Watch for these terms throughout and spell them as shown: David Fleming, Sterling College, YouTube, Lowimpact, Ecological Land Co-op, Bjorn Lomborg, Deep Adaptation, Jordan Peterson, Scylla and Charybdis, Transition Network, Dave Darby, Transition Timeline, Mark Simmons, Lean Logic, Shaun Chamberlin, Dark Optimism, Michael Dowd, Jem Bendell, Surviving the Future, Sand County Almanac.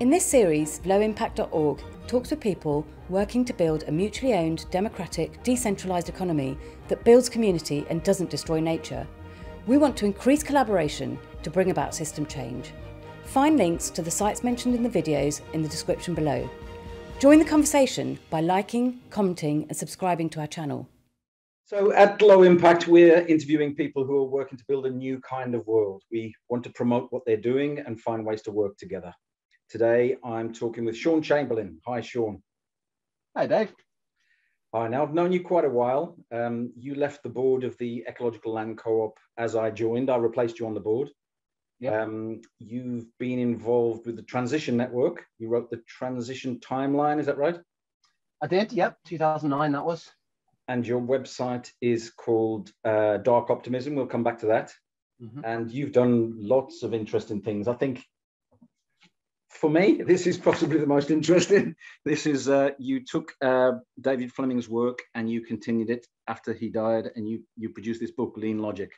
In this series, lowimpact.org talks with people working to build a mutually owned, democratic, decentralised economy that builds community and doesn't destroy nature. We want to increase collaboration to bring about system change. Find links to the sites mentioned in the videos in the description below. Join the conversation by liking, commenting and subscribing to our channel. So at Low Impact, we're interviewing people who are working to build a new kind of world. We want to promote what they're doing and find ways to work together. Today, I'm talking with Shaun Chamberlin. Hi, Shaun. Hi, Dave. Hi, now I've known you quite a while. You left the board of the Ecological Land Co-op as I joined. I replaced you on the board. Yep. You've been involved with the Transition Network. You wrote the Transition Timeline, is that right? I did, yep, 2009 that was. And your website is called Dark Optimism. We'll come back to that. Mm-hmm. And you've done lots of interesting things. I think for me, this is possibly the most interesting. This is, you took David Fleming's work and you continued it after he died, and you produced this book, Lean Logic.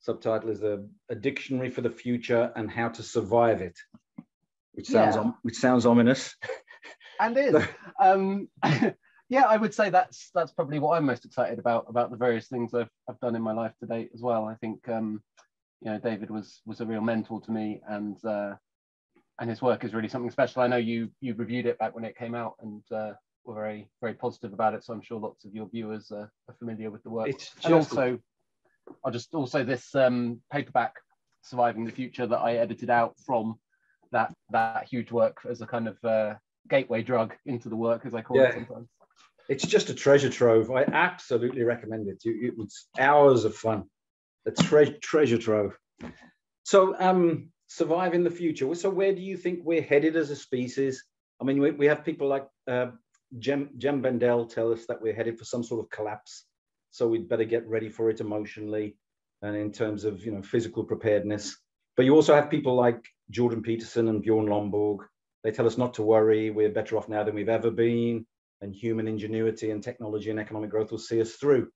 Subtitle is a Dictionary for the Future and How to Survive It, which sounds ominous. And is. Yeah, I would say that's probably what I'm most excited about the various things I've done in my life to date as well. I think you know, David was a real mentor to me, and his work is really something special. I know you reviewed it back when it came out and were very, very positive about it. So I'm sure lots of your viewers are familiar with the work. It's just... And also, I'll just also this paperback, Surviving the Future, that I edited out from that huge work as a kind of gateway drug into the work, as I call it sometimes. It's just a treasure trove. I absolutely recommend it. It was hours of fun. A treasure trove. So surviving the future. So where do you think we're headed as a species? I mean, we have people like Jem Bendell tell us that we're headed for some sort of collapse. So we'd better get ready for it emotionally and in terms of, you know, physical preparedness. But you also have people like Jordan Peterson and Bjorn Lomborg. They tell us not to worry. We're better off now than we've ever been. And human ingenuity and technology and economic growth will see us through.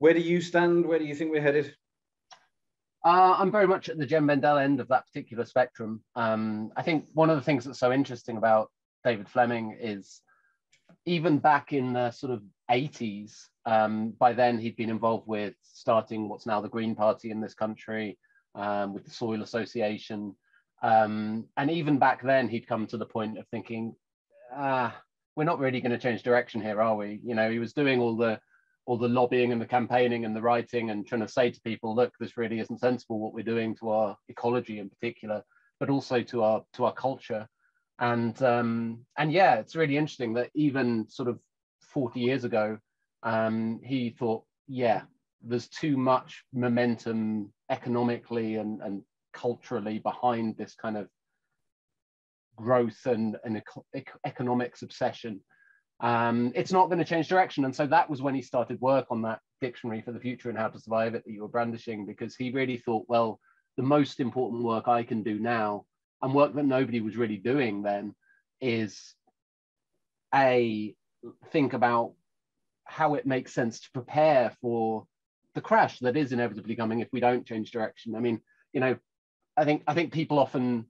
Where do you stand? Where do you think we're headed? I'm very much at the Jem Bendell end of that particular spectrum. I think one of the things that's so interesting about David Fleming is even back in the sort of 80s, by then he'd been involved with starting what's now the Green Party in this country, with the Soil Association. And even back then he'd come to the point of thinking, we're not really going to change direction here, are we? You know, he was doing all the lobbying and the campaigning and the writing and trying to say to people, look, this really isn't sensible what we're doing to our ecology in particular, but also to our culture. And yeah, it's really interesting that even sort of 40 years ago, he thought, yeah, there's too much momentum economically and culturally behind this kind of growth and economics obsession. It's not going to change direction. And so that was when he started work on that Dictionary for the Future and How to Survive It that you were brandishing, because he really thought, well, the most important work I can do now, and work that nobody was really doing then, is think about how it makes sense to prepare for the crash that is inevitably coming if we don't change direction. I mean, you know, I think people often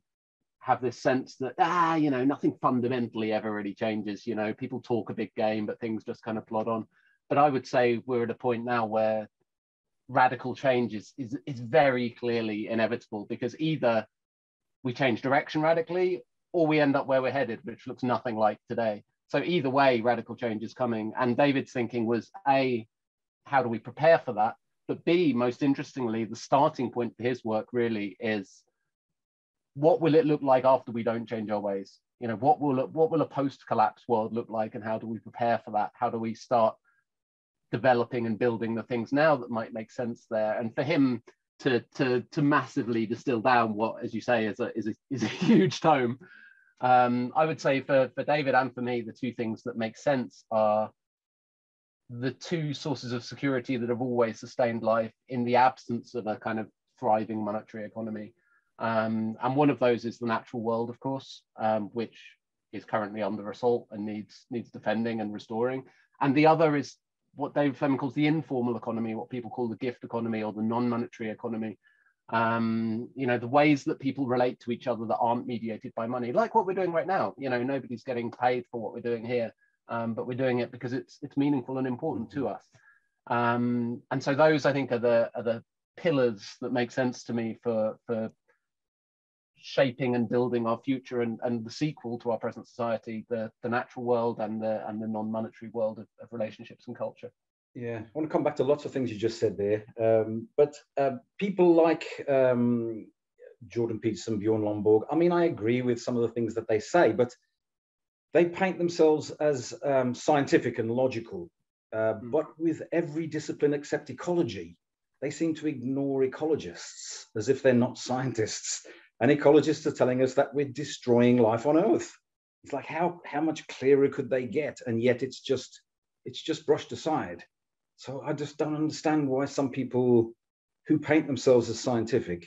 have this sense that, you know, nothing fundamentally ever really changes. You know, people talk a big game, but things just kind of plod on. But I would say we're at a point now where radical change is very clearly inevitable, because either we change direction radically or we end up where we're headed, which looks nothing like today. So either way, radical change is coming. And David's thinking was, A, how do we prepare for that? But B, most interestingly, the starting point for his work really is, what will it look like after we don't change our ways? You know, what will a post-collapse world look like, and how do we prepare for that? How do we start developing and building the things now that might make sense there? And for him to massively distill down what, as you say, is a huge tome, I would say for David and for me, the two things that make sense are the two sources of security that have always sustained life in the absence of a kind of thriving monetary economy. And one of those is the natural world, of course, which is currently under assault and needs defending and restoring. And the other is what David Fleming calls the informal economy, what people call the gift economy or the non-monetary economy, the ways that people relate to each other that aren't mediated by money, like what we're doing right now. You know, nobody's getting paid for what we're doing here, but we're doing it because it's meaningful and important to us. And so those, I think, are the pillars that make sense to me for shaping and building our future and the sequel to our present society, the natural world and the non-monetary world of relationships and culture. Yeah, I want to come back to lots of things you just said there, but people like Jordan Peterson, Bjorn Lomborg, I mean, I agree with some of the things that they say, but they paint themselves as scientific and logical, but with every discipline except ecology, they seem to ignore ecologists as if they're not scientists. And ecologists are telling us that we're destroying life on Earth. It's like, how much clearer could they get? And yet it's just brushed aside. So I just don't understand why some people who paint themselves as scientific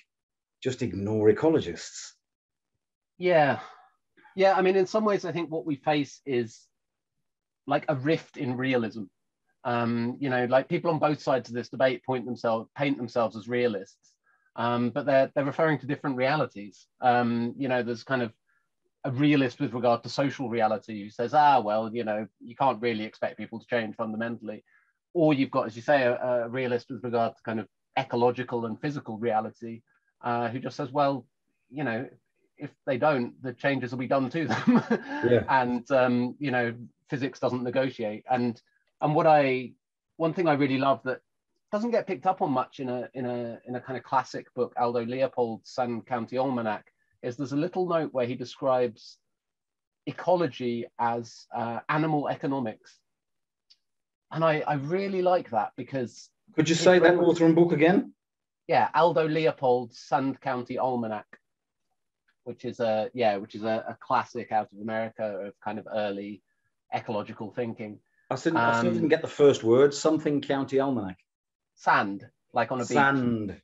just ignore ecologists. Yeah. Yeah, I mean, in some ways, I think what we face is like a rift in realism. Like people on both sides of this debate paint themselves as realists. But they're referring to different realities. There's kind of a realist with regard to social reality who says, you can't really expect people to change fundamentally. Or you've got, as you say, a realist with regard to kind of ecological and physical reality who just says, if they don't, the changes will be done to them. Yeah. And, physics doesn't negotiate. And one thing I really love that doesn't get picked up on much in a kind of classic book, Aldo Leopold's Sand County Almanac, is there's a little note where he describes ecology as animal economics. And I really like that because— Could you say that author and book again? Yeah, Aldo Leopold's Sand County Almanac, which is a classic out of America of kind of early ecological thinking. I still didn't get the first word, something County Almanac. Sand, like on a beach. Sand.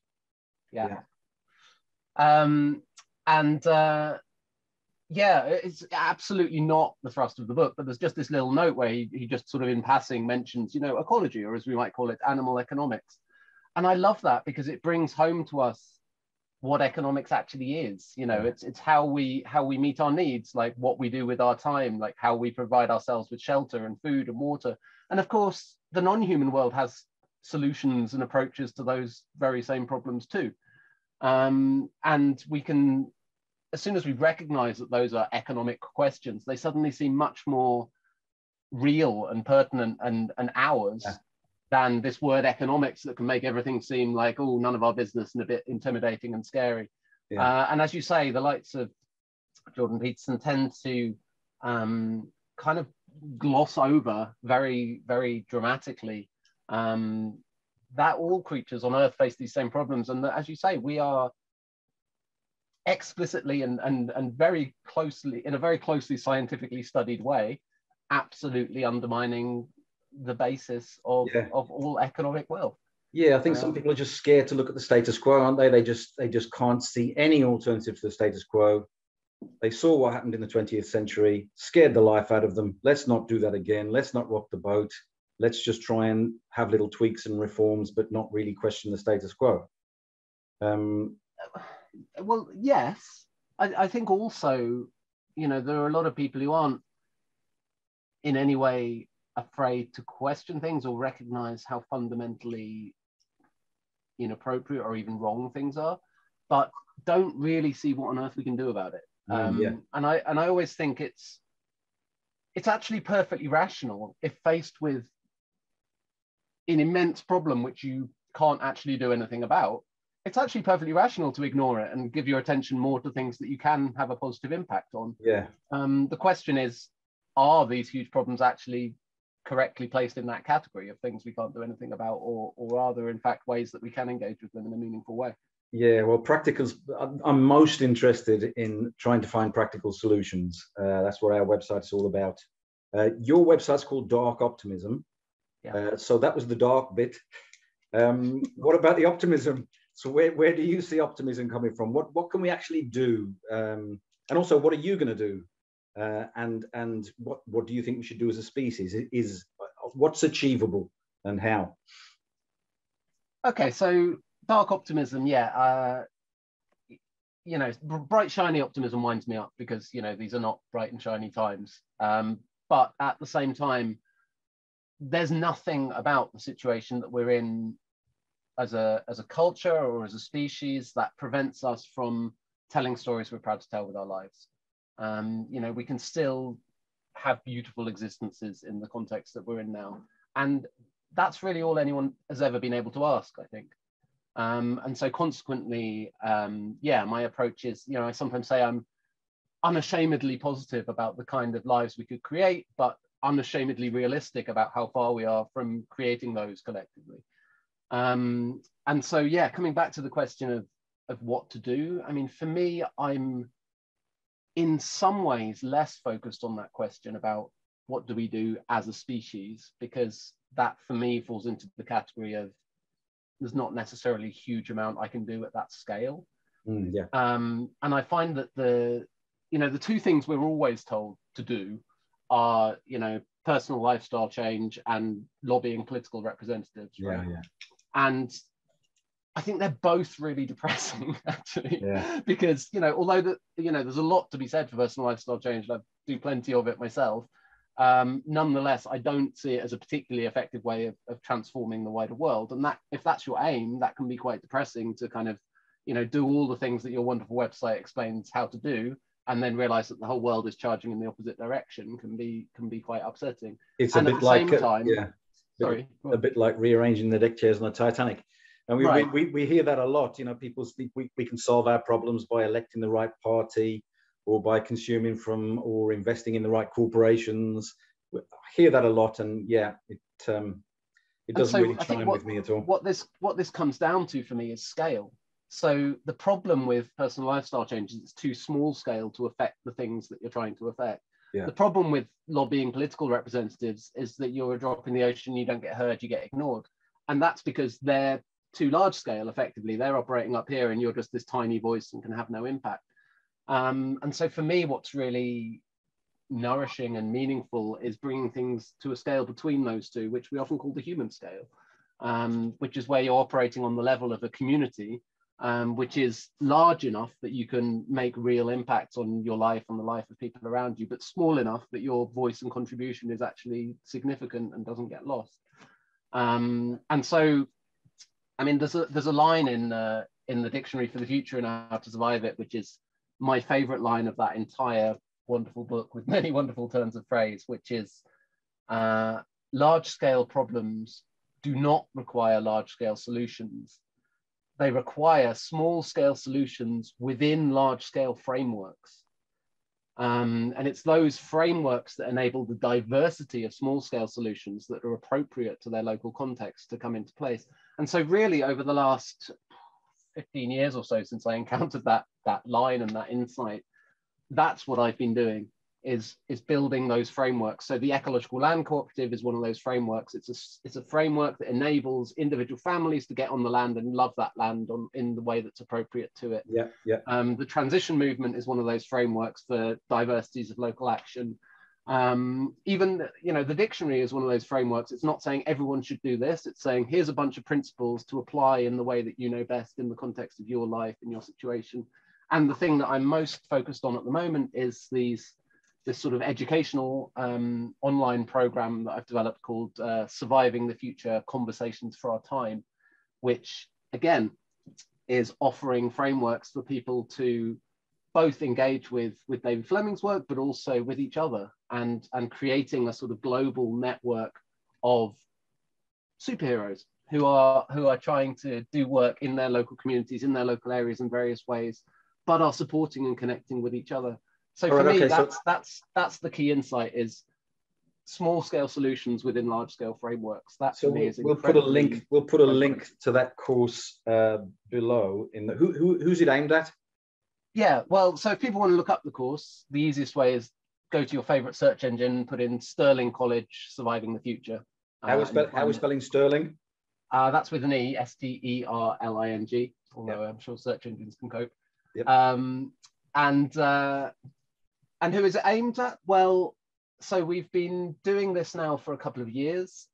Yeah. It's absolutely not the thrust of the book, but there's just this little note where he just sort of in passing mentions, ecology, or as we might call it, animal economics. And I love that because it brings home to us what economics actually is. It's how we meet our needs, like what we do with our time, like how we provide ourselves with shelter and food and water. And of course, the non-human world has solutions and approaches to those very same problems too. And we can, as soon as we recognize that those are economic questions, they suddenly seem much more real and pertinent and ours than this word economics that can make everything seem like, oh, none of our business and a bit intimidating and scary. Yeah. And as you say, the likes of Jordan Peterson tend to kind of gloss over very, very dramatically that all creatures on Earth face these same problems, and that, as you say, we are explicitly and very closely, in a very closely scientifically studied way, absolutely undermining the basis of all economic wealth. Yeah, I think some people are just scared to look at the status quo, aren't they? They just can't see any alternative to the status quo. They saw what happened in the 20th century, scared the life out of them. Let's not do that again. Let's not rock the boat. Let's just try and have little tweaks and reforms, but not really question the status quo. Well, yes. I think also, there are a lot of people who aren't in any way afraid to question things or recognize how fundamentally inappropriate or even wrong things are, but don't really see what on earth we can do about it. And I always think it's actually perfectly rational if faced with an immense problem which you can't actually do anything about. It's actually perfectly rational to ignore it and give your attention more to things that you can have a positive impact on. Yeah. The question is, are these huge problems actually correctly placed in that category of things we can't do anything about, or are there in fact ways that we can engage with them in a meaningful way? Yeah, well, I'm most interested in trying to find practical solutions. That's what our website's all about. Your website's called Dark Optimism. Yeah. So that was the dark bit. What about the optimism? So where do you see optimism coming from? What can we actually do? And also, what are you going to do? And what do you think we should do as a species? What's achievable and how? Okay, so Dark Optimism, yeah. You know, bright, shiny optimism winds me up because, you know, these are not bright and shiny times. But at the same time, there's nothing about the situation that we're in as a culture or as a species that prevents us from telling stories we're proud to tell with our lives. You know, we can still have beautiful existences in the context that we're in now. And that's really all anyone has ever been able to ask, I think. And so consequently, yeah, my approach is, you know, I sometimes say I'm unashamedly positive about the kind of lives we could create, but unashamedly realistic about how far we are from creating those collectively. And so, yeah, coming back to the question of what to do, I mean, for me, I'm in some ways less focused on that question about what do we do as a species, because that for me falls into the category of there's not necessarily a huge amount I can do at that scale. Yeah. And I find that the two things we're always told to do are, you know, personal lifestyle change and lobbying political representatives. Yeah, right? Yeah. And I think they're both really depressing, actually, yeah. Because, you know, although that, you know, there's a lot to be said for personal lifestyle change, and I do plenty of it myself. Nonetheless, I don't see it as a particularly effective way of transforming the wider world. And that, if that's your aim, that can be quite depressing to kind of, you know, do all the things that your wonderful website explains how to do, and then realize that the whole world is charging in the opposite direction can be quite upsetting. It's a bit like, yeah, sorry, a bit like rearranging the deck chairs on the Titanic. And we hear that a lot. You know, people think we can solve our problems by electing the right party, or by consuming from or investing in the right corporations. I hear that a lot, and yeah, it doesn't really chime with me at all. What this comes down to for me is scale. So the problem with personal lifestyle change is it's too small scale to affect the things that you're trying to affect. Yeah. The problem with lobbying political representatives is that you're a drop in the ocean, you don't get heard, you get ignored. And that's because they're too large scale, effectively. They're operating up here and you're just this tiny voice and can have no impact. And so for me, what's really nourishing and meaningful is bringing things to a scale between those two, which we often call the human scale, which is where you're operating on the level of a community, which is large enough that you can make real impacts on your life, on the life of people around you, but small enough that your voice and contribution is actually significant and doesn't get lost. And so, I mean, there's a line in the Dictionary for the Future and How to Survive It, which is my favorite line of that entire wonderful book with many wonderful turns of phrase, which is large scale problems do not require large scale solutions. They require small scale solutions within large scale frameworks. And it's those frameworks that enable the diversity of small scale solutions that are appropriate to their local context to come into place. And so really over the last 15 years or so since I encountered that line and that insight, that's what I've been doing is building those frameworks. So the Ecological Land Cooperative is one of those frameworks. It's a framework that enables individual families to get on the land and love that land in the way that's appropriate to it. Yeah, yeah. The Transition Movement is one of those frameworks for diversities of local action. Even, you know, the dictionary is one of those frameworks. It's not saying everyone should do this. It's saying here's a bunch of principles to apply in the way that you know best in the context of your life and your situation. And the thing that I'm most focused on at the moment is this sort of educational online program that I've developed called Surviving the Future: Conversations for Our Time, which again is offering frameworks for people to both engage with David Fleming's work, but also with each other, and creating a sort of global network of superheroes who are trying to do work in their local communities, in their local areas in various ways, but are supporting and connecting with each other. So for me, that's the key insight is small scale solutions within large scale frameworks. That for me is incredible. We'll put a link to that course below. In the who's it aimed at? Yeah, well, so if people want to look up the course, the easiest way is go to your favorite search engine, put in Sterling College, Surviving the Future. How is spelling Sterling? That's with an E, S-T-E-R-L-I-N-G, although yep. I'm sure search engines can cope. Yep. And who is it aimed at? Well, So we've been doing this now for a couple of years.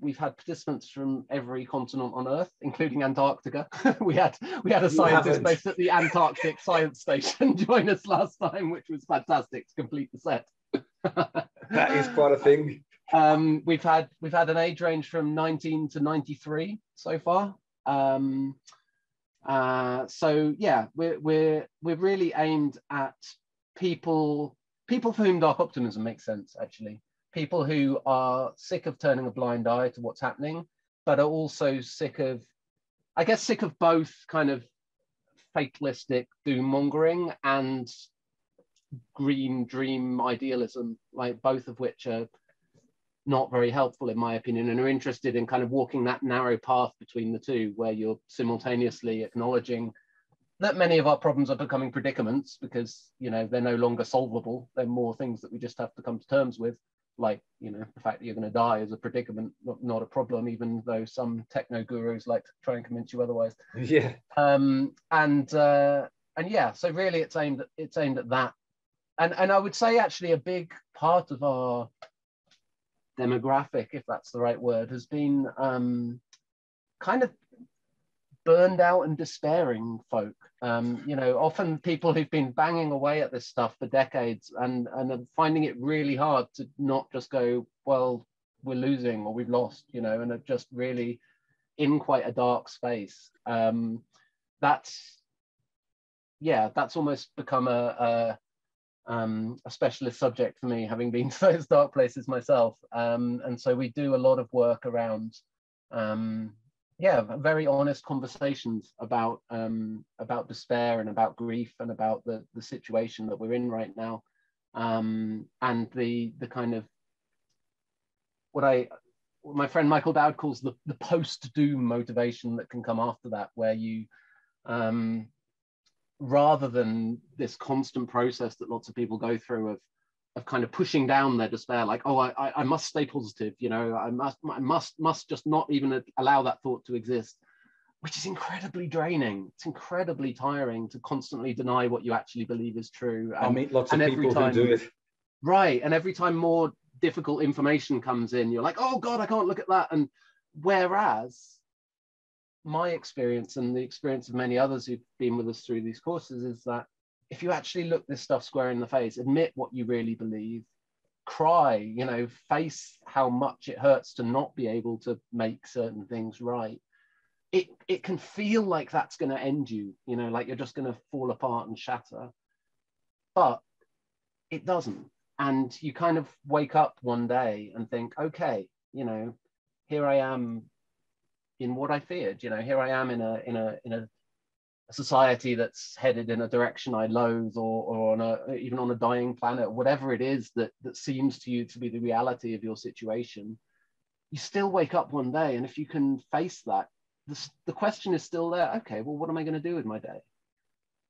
We've had participants from every continent on Earth, including Antarctica. we had a scientist based at the Antarctic Science Station join us last time, which was fantastic to complete the set. That is quite a thing. We've had an age range from 19 to 93 so far. So yeah, we're really aimed at people for whom Dark Optimism makes sense, actually. People who are sick of turning a blind eye to what's happening, but are also sick of, I guess, sick of both kind of fatalistic doom mongering and green dream idealism, like both of which are not very helpful in my opinion, and are interested in kind of walking that narrow path between the two, where you're simultaneously acknowledging that many of our problems are becoming predicaments because, you know, they're no longer solvable. They're more things that we just have to come to terms with, like, you know, the fact that you're going to die is a predicament, not a problem, even though some techno gurus like to try and convince you otherwise. Yeah. And yeah, so really it's aimed at that. And I would say actually a big part of our demographic, if that's the right word, has been kind of burned out and despairing folk. You know, often people who've been banging away at this stuff for decades and are finding it really hard to not just go, well, we're losing or we've lost, you know, and are just really in quite a dark space. That's almost become a specialist subject for me, having been to those dark places myself. And so we do a lot of work around very honest conversations about despair and about grief and about the situation that we're in right now, and the kind of what my friend Michael Dowd calls the post-doom motivation that can come after that, where you rather than this constant process that lots of people go through of kind of pushing down their despair, like, oh, I must stay positive, you know, I must just not even allow that thought to exist, which is incredibly draining. It's incredibly tiring to constantly deny what you actually believe is true. I meet lots of people who do it. Right, and every time more difficult information comes in, you're like, oh God, I can't look at that. And whereas my experience and the experience of many others who've been with us through these courses is that if you actually look this stuff square in the face, admit what you really believe, cry, you know, face how much it hurts to not be able to make certain things right, it can feel like that's going to end you, you know, like you're just going to fall apart and shatter, but it doesn't. And you kind of wake up one day and think, okay, you know, here I am in what I feared, you know, here I am in a society that's headed in a direction I loathe, or even on a dying planet, whatever it is that seems to you to be the reality of your situation. You still wake up one day, and if you can face that, the question is still there. Okay, well, what am I going to do with my day?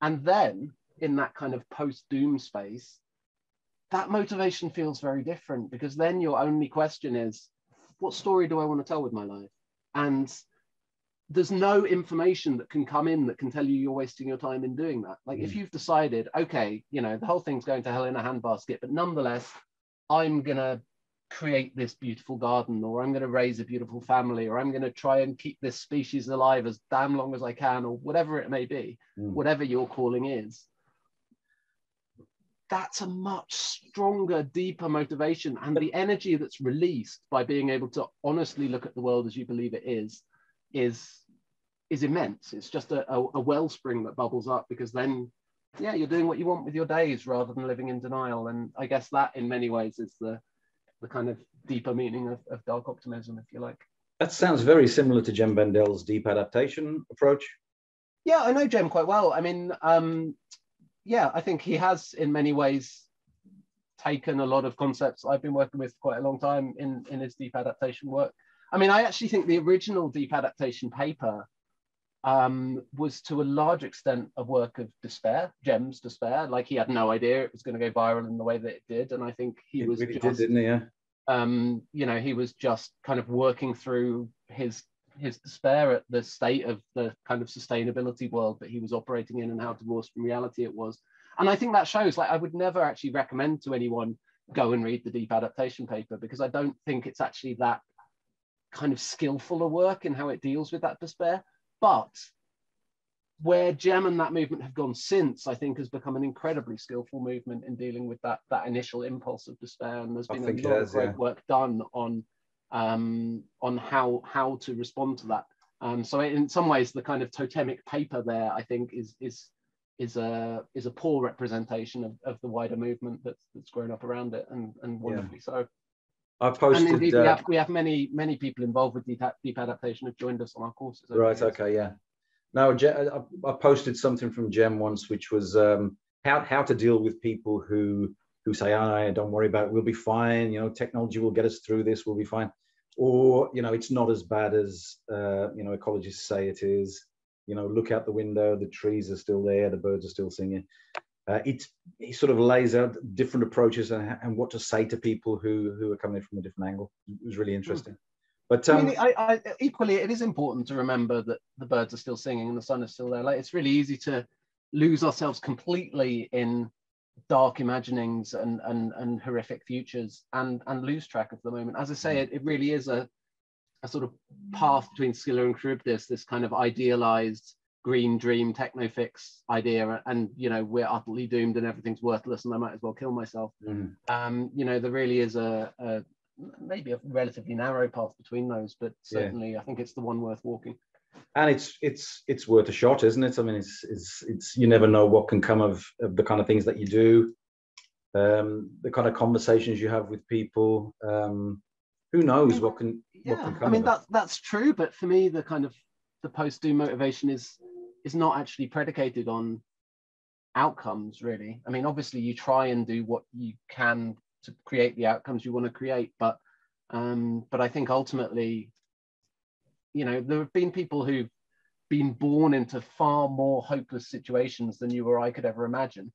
And then in that kind of post-doom space, that motivation feels very different, because then your only question is, what story do I want to tell with my life? And there's no information that can come in that can tell you you're wasting your time in doing that. Like if you've decided, okay, you know, the whole thing's going to hell in a handbasket, but nonetheless, I'm going to create this beautiful garden, or I'm going to raise a beautiful family, or I'm going to try and keep this species alive as damn long as I can, or whatever it may be, whatever your calling is. That's a much stronger, deeper motivation. And the energy that's released by being able to honestly look at the world as you believe it is immense. It's just a wellspring that bubbles up, because then, yeah, you're doing what you want with your days rather than living in denial. And I guess that in many ways is the kind of deeper meaning of Dark Optimism, if you like. That sounds very similar to Jem Bendell's Deep Adaptation approach. Yeah, I know Jem quite well. I mean, yeah, I think he has in many ways taken a lot of concepts I've been working with for quite a long time in his Deep Adaptation work. I mean, I actually think the original Deep Adaptation paper was to a large extent a work of despair, Jem's despair. Like he had no idea it was going to go viral in the way that it did. And I think he was just kind of working through his despair at the state of the kind of sustainability world that he was operating in and how divorced from reality it was. And I think that shows, like, I would never actually recommend to anyone go and read the Deep Adaptation paper, because I don't think it's actually that kind of skillful a work in how it deals with that despair. But where Jem and that movement have gone since, I think, has become an incredibly skillful movement in dealing with that initial impulse of despair. And there's been a lot of great work done on how to respond to that. So in some ways, the kind of totemic paper there, I think, is a poor representation of the wider movement that's grown up around it, and wonderfully so. I posted. And indeed, we have many people involved with Deep Adaptation have joined us on our courses. Right. Okay. Yeah. Now, I posted something from Jem once, which was how to deal with people who say, "I don't worry about it. We'll be fine. You know, technology will get us through this. We'll be fine." Or, you know, it's not as bad as you know, ecologists say it is. You know, look out the window. The trees are still there. The birds are still singing. It sort of lays out different approaches and what to say to people who are coming in from a different angle. It was really interesting. But I mean, equally, it is important to remember that the birds are still singing and the sun is still there. Like, it's really easy to lose ourselves completely in dark imaginings and horrific futures and lose track of the moment. As I say, it really is a sort of path between Scylla and Charybdis, this kind of idealized green dream techno fix idea, and, you know, we're utterly doomed and everything's worthless and I might as well kill myself. You know, there really is a maybe a relatively narrow path between those, but certainly I think it's the one worth walking. And it's worth a shot, isn't it? I mean, it's you never know what can come of the kind of things that you do, the kind of conversations you have with people. Who knows what can? Yeah, what can come. I mean, that's true. But for me, the kind of the post-doom motivation is not actually predicated on outcomes, really. I mean, obviously, you try and do what you can to create the outcomes you want to create, but I think ultimately, you know, there have been people who've been born into far more hopeless situations than you or I could ever imagine.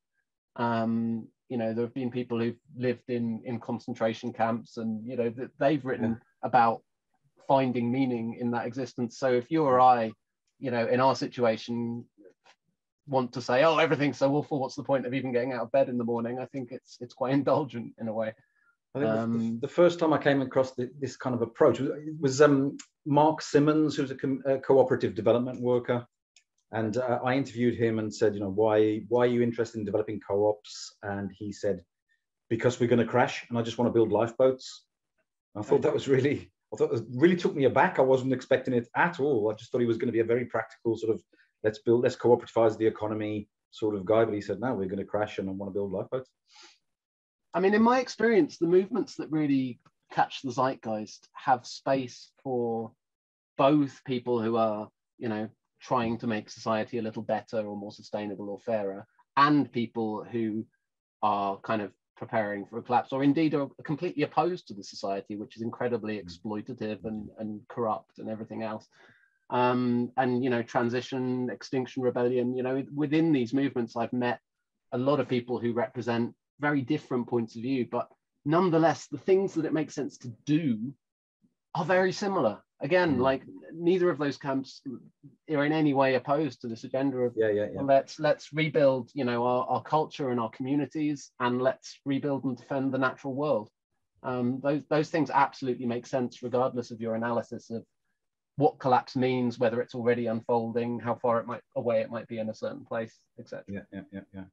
You know, there have been people who've lived in concentration camps, and, you know, they've written about finding meaning in that existence. So if you or I, you know, in our situation, want to say, "Oh, everything's so awful, what's the point of even getting out of bed in the morning?" I think it's quite indulgent in a way. I think the first time I came across this kind of approach was Mark Simmons, who's a cooperative development worker, and I interviewed him and said, "You know, why are you interested in developing co-ops?" And he said, "Because we're going to crash, and I just want to build lifeboats." And I thought that was really, it really took me aback. I wasn't expecting it at all. I just thought he was going to be a very practical sort of let's cooperativize the economy sort of guy, but he said, "No, we're going to crash and I want to build lifeboats." I mean, in my experience, the movements that really catch the zeitgeist have space for both people who are, you know, trying to make society a little better or more sustainable or fairer, and people who are kind of preparing for a collapse, or indeed are completely opposed to the society, which is incredibly exploitative and corrupt and everything else. And, you know, transition, extinction, rebellion, you know, within these movements, I've met a lot of people who represent very different points of view, but nonetheless, the things that it makes sense to do are very similar. Again, like, neither of those camps are in any way opposed to this agenda of well, let's rebuild, you know, our culture and our communities, and let's rebuild and defend the natural world. Those things absolutely make sense, regardless of your analysis of what collapse means, whether it's already unfolding, how far it might away it might be in a certain place, etc. Yeah.